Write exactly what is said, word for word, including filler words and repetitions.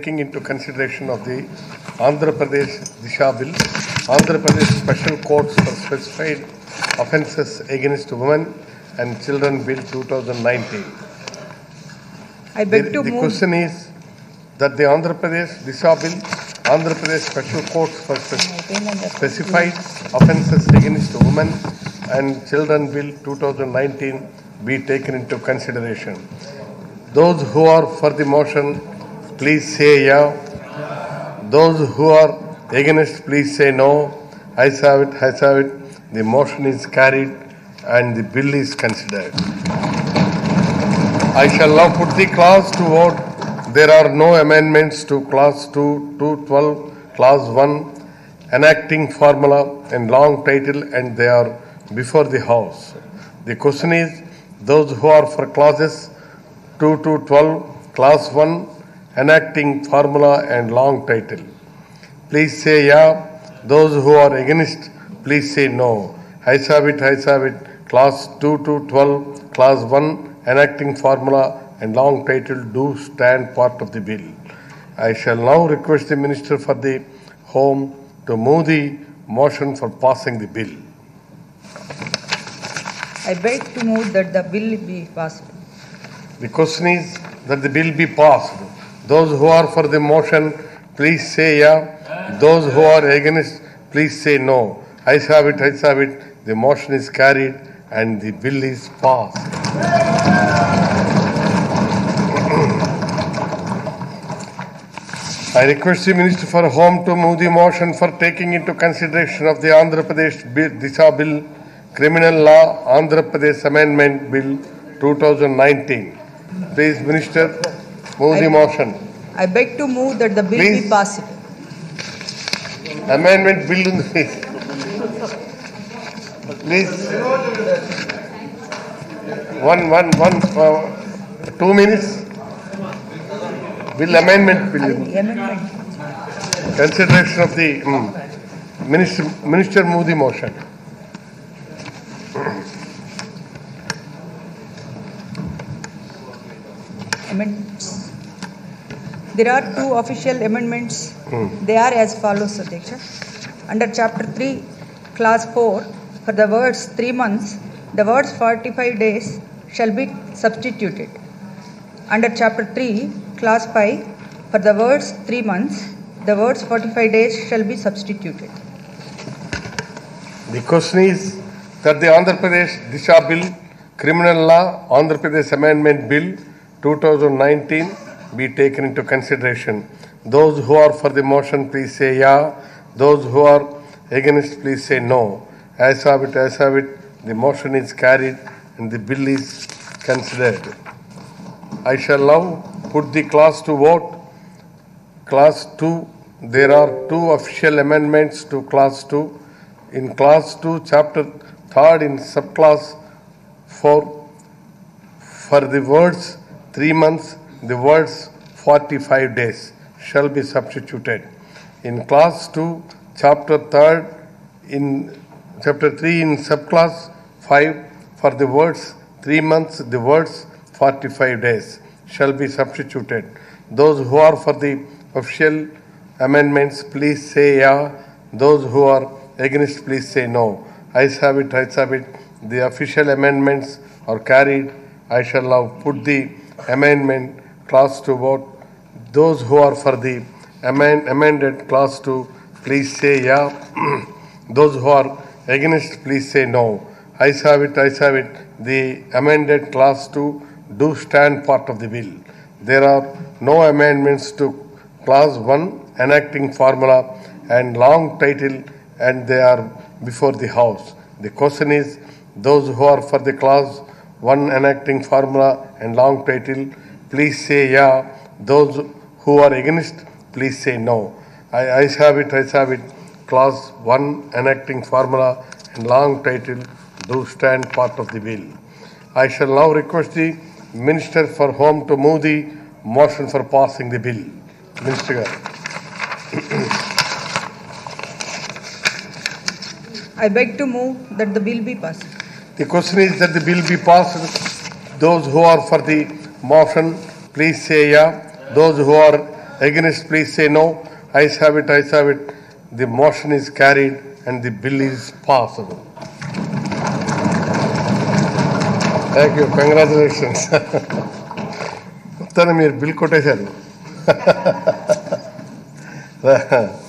Taking into consideration of the Andhra Pradesh Disha Bill, Andhra Pradesh Special Courts for Specified Offences Against Women and Children Bill two thousand nineteen. I beg the, to the move. Question is that the Andhra Pradesh Disha Bill, Andhra Pradesh Special Courts for Specified Offences Against Women and Children Bill two thousand nineteen be taken into consideration. Those who are for the motion, please say yeah. Those who are against, please say no. Ayes have it, ayes have it. The motion is carried and the bill is considered. I shall now put the clause to vote. There are no amendments to clause two, two twelve, clause one, enacting formula and long title, and they are before the House. The question is, those who are for clauses two to twelve, clause one, enacting formula and long title, please say yeah. Those who are against, please say no. Ayes have it, ayes have it. Clause two to twelve, clause one, enacting formula and long title do stand part of the bill. I shall now request the Minister for the Home to move the motion for passing the bill. I beg to move that the bill be passed. The question is that the bill be passed. Those who are for the motion, please say yeah. Those who are against, please say no. Ayes have it, ayes have it. The motion is carried and the bill is passed. I request the Minister for Home to move the motion for taking into consideration of the Andhra Pradesh Disha Bill, Criminal Law Andhra Pradesh Amendment Bill two thousand nineteen. Please, Minister, move I, the motion. I beg to move that the bill Please. be passed. Amendment Bill in the Please. One, one, one, uh, two minutes. Bill amendment bill. Consideration of the um, minister. Minister, move the motion. There are two official amendments. Hmm. They are as follows, Sateeksha. Under Chapter three, Clause four, for the words three months, the words forty-five days shall be substituted. Under Chapter three, Clause five, for the words three months, the words forty-five days shall be substituted. The question is that the Andhra Pradesh Disha Bill, Criminal Law Andhra Pradesh Amendment Bill two thousand nineteen be taken into consideration. Those who are for the motion, please say yeah. Those who are against, please say no. Ayes have it, ayes have it. The motion is carried and the bill is considered. I shall now put the clause to vote. Clause two, there are two official amendments to clause two. In clause two, chapter third, in subclause four, for the words three months, the words forty-five days shall be substituted. In clause two, chapter third, in Chapter three, in subclause five, for the words three months, the words forty-five days shall be substituted. Those who are for the official amendments, please say yeah. Those who are against, please say no. Ayes have it, ayes have it. The official amendments are carried. I shall now put the amendment clause to vote. Those who are for the amend amended clause to, please say yeah. Those who are against, please say no. Ayes have it, ayes have it. The amended clause two do stand part of the bill. There are no amendments to clause one, enacting formula and long title, and they are before the House. The question is, those who are for the clause one, enacting formula and long title, please say yeah. Those who are against, please say no. Ayes have it, ayes have it. Clause one, enacting formula and long title do stand part of the bill. I shall now request the Minister for Home to move the motion for passing the bill. Minister. I beg to move that the bill be passed. The question is that the bill be passed. Those who are for the motion, please say yeah. Those who are Against, please say no. Ayes have it, ayes have it. The motion is carried and the bill is passable. Thank you. Congratulations. Bill